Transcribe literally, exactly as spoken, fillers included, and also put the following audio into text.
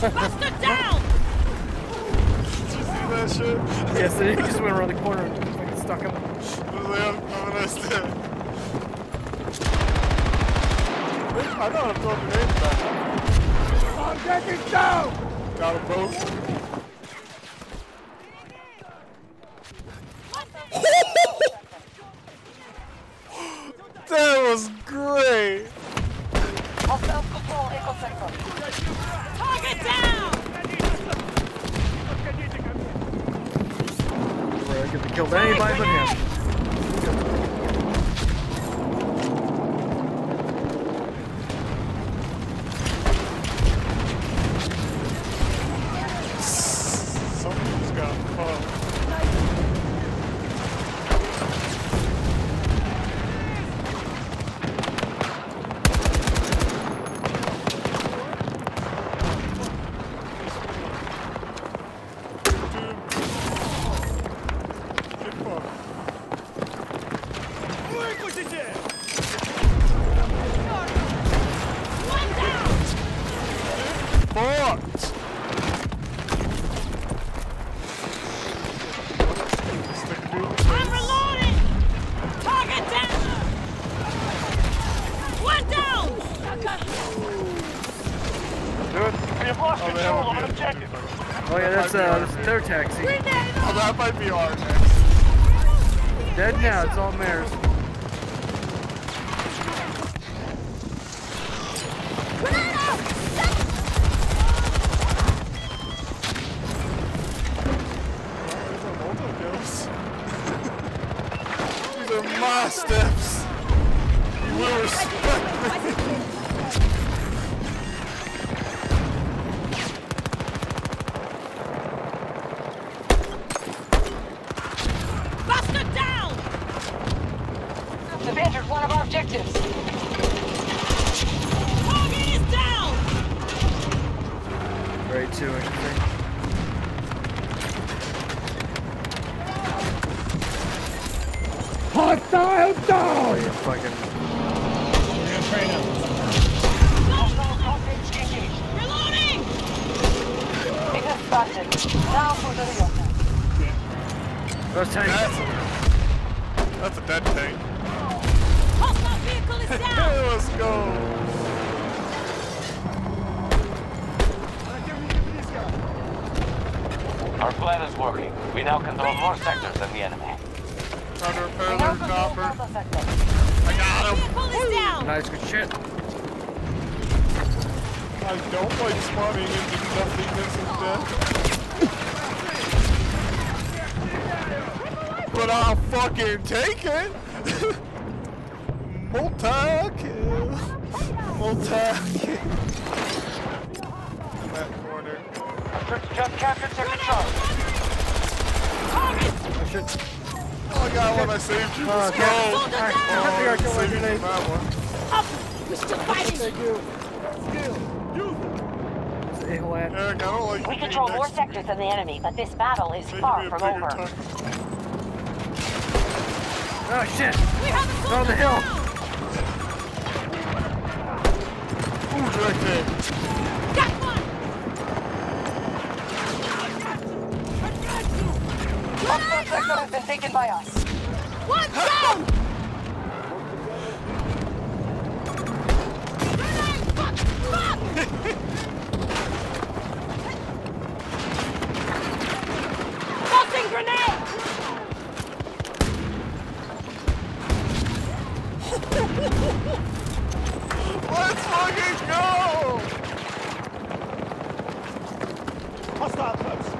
Buster down! Did you see that shit? Yes, yeah, so he just went around the corner and stuck him. I know I'm throwing grenades back. I'm getting down! Got him, bro. That was great! Hostile patrol echo sector. Target down! We're gonna get to kill anybody but him. Someone's got fucked. Oh yeah, that's uh, that's their taxi. Oh, that might be our taxi. Dead now, it's all mares. These are my steps. You will respect me. They've entered one of our objectives. Target is down! Grade two, I think. Hostile down! Oh, you're fucking... We're gonna train him. Hostile cockpit engaged. Reloading! It has started. Now for the real. Those tanks. That's a dead tank. Hostile vehicle is down! Hey, let's go! Our plan is working. We now control more sectors than the enemy. Trying to repair their copper. I got him! Vehicle is down! Nice, good shit. I don't like spawning into nothing this is death. But I'll fucking take it! Multi-kill! Multi-kill! That corner. Just captured second shot! I should... Oh, I got one, I saved you! Let's go! I think I saved you from that one. Up! We're still fighting! Thank you! Eric, I don't like... We control more sectors than the enemy, but this battle is far from over. Oh, shit! We have a soldier on the hill! Right there. Got one! I got you! I got you! Hostile sector has been taken by us. One down! Fuck! Fuck! Fucking grenade! Let's fucking go! Hostile close.